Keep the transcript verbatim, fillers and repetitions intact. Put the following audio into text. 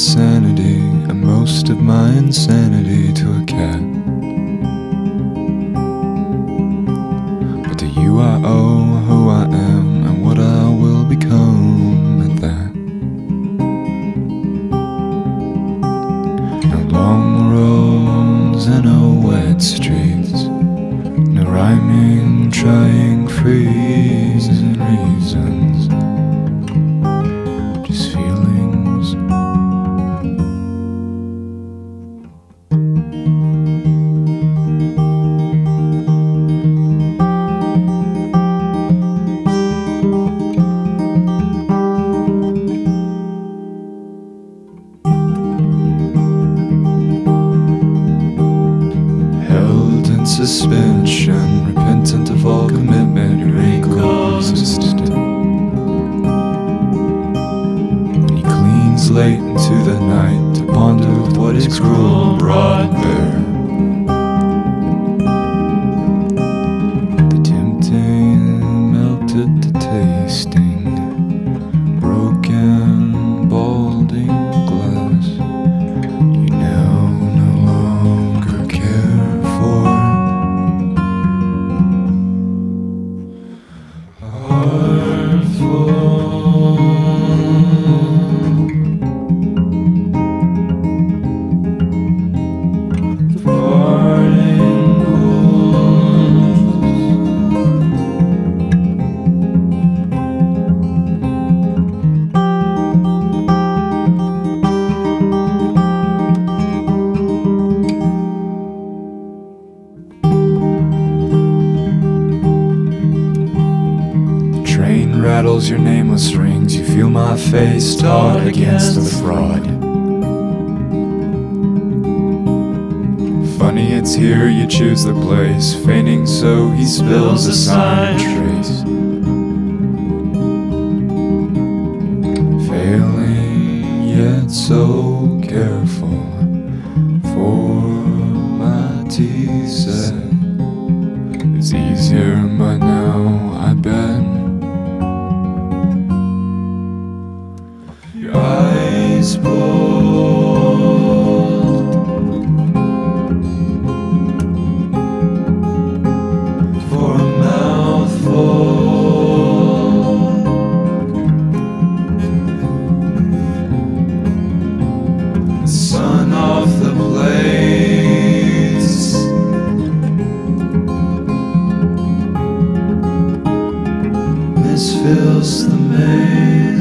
sanity and most of my insanity to a cat. But to you I owe who I am and what I will become at that. No long roads and no wet streets, no rhyming, trying freeze and reasons. Suspension, repentant of all commitment, your ego resistant. And he cleans late into the night to ponder what is cruel brought there. The tempting melted to tasting, broken, balding glass. Rattles your nameless rings, you feel my face taught against the fraud. Funny it's here you choose the place, feigning so he spills a sign trace. Failing yet so careful, for my tea said it's easier but now I bet. Fills the maze.